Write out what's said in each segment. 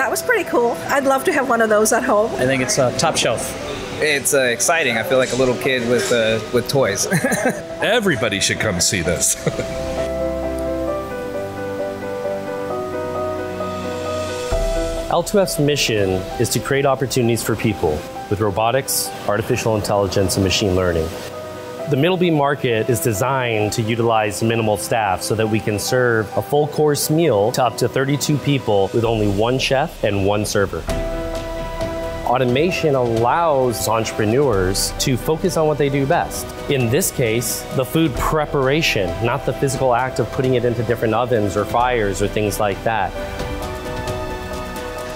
that was pretty cool. I'd love to have one of those at home. I think it's top shelf. It's exciting. I feel like a little kid with toys. Everybody should come see this. L2F's mission is to create opportunities for people with robotics, artificial intelligence, and machine learning. The Middleby Market is designed to utilize minimal staff so that we can serve a full course meal to up to 32 people with only one chef and one server. Automation allows entrepreneurs to focus on what they do best. In this case, the food preparation, not the physical act of putting it into different ovens or fryers or things like that.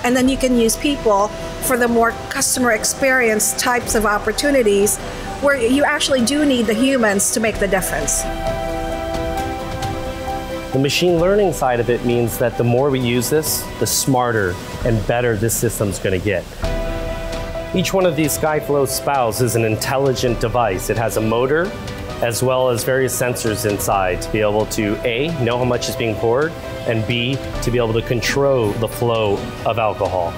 And then you can use people for the more customer experience types of opportunities where you actually do need the humans to make the difference. The machine learning side of it means that the more we use this, the smarter and better this system's going to get. Each one of these SkyFlow spouts is an intelligent device. It has a motor as well as various sensors inside to be able to A, know how much is being poured, and B, to be able to control the flow of alcohol.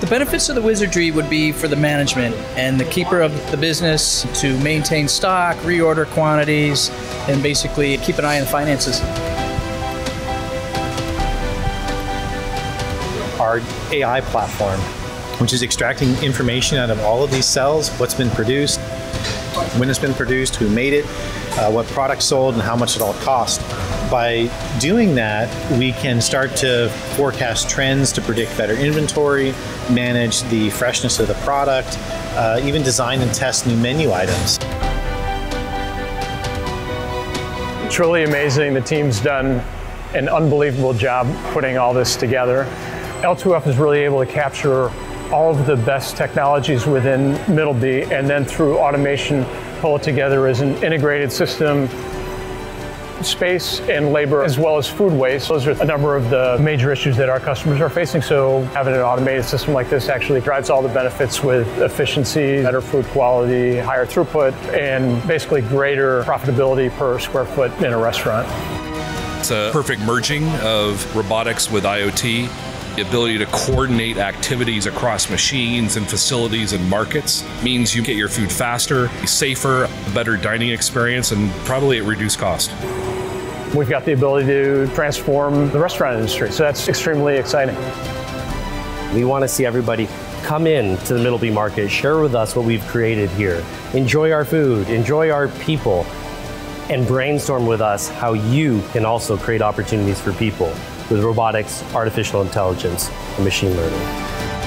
The benefits of the wizardry would be for the management and the keeper of the business to maintain stock, reorder quantities, and basically keep an eye on the finances. Our AI platform, which is extracting information out of all of these cells, what's been produced, when it's been produced, who made it, what product sold, and how much it all cost. By doing that, we can start to forecast trends to predict better inventory, manage the freshness of the product, even design and test new menu items. Truly amazing. The team's done an unbelievable job putting all this together. L2F is really able to capture all of the best technologies within Middleby, and then through automation, pull it together as an integrated system. Space and labor, as well as food waste, those are a number of the major issues that our customers are facing. So having an automated system like this actually drives all the benefits with efficiency, better food quality, higher throughput, and basically greater profitability per square foot in a restaurant. It's a perfect merging of robotics with IoT. The ability to coordinate activities across machines and facilities and markets means you get your food faster, safer, better dining experience, and probably at reduced cost. We've got the ability to transform the restaurant industry, so that's extremely exciting. We want to see everybody come in to the Middleby Market, share with us what we've created here, enjoy our food, enjoy our people, and brainstorm with us how you can also create opportunities for people with robotics, artificial intelligence, and machine learning.